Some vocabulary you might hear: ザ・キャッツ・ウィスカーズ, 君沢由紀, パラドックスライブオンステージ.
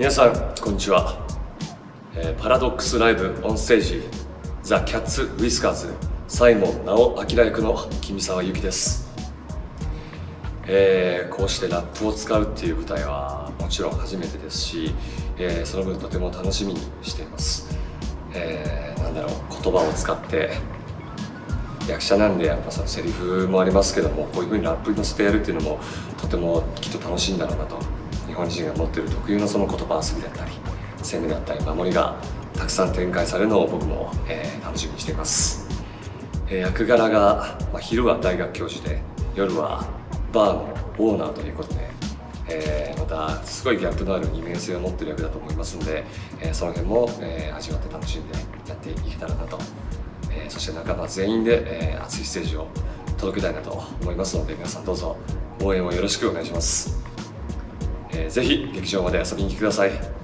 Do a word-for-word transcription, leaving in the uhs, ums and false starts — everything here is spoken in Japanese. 皆さんこんにちは、えー、パラドックスライブオンステージザ・キャッツ・ウィスカーズサイモン直明役の君沢由紀です。えー、こうしてラップを使うっていう舞台はもちろん初めてですし、えー、その分とても楽しみにしています。えー、なんだろう、言葉を使って役者なんでやっぱそのセリフもありますけども、こういう風にラップに乗せてやるっていうのもとてもきっと楽しいんだろうなと。日本人が持っている特有のその言葉遊びだったり攻めだったり守りがたくさん展開されるのを僕も、えー、楽しみにしています。えー、役柄が、まあ、昼は大学教授で夜はバーのオーナーということで、えー、またすごいギャップのある二面性を持っている役だと思いますので、えー、その辺も、えー、味わって楽しんでやっていけたらなと、えー、そして仲間全員で、えー、熱いステージを届けたいなと思いますので、皆さんどうぞ応援をよろしくお願いします。ぜひ劇場まで遊びに来てください。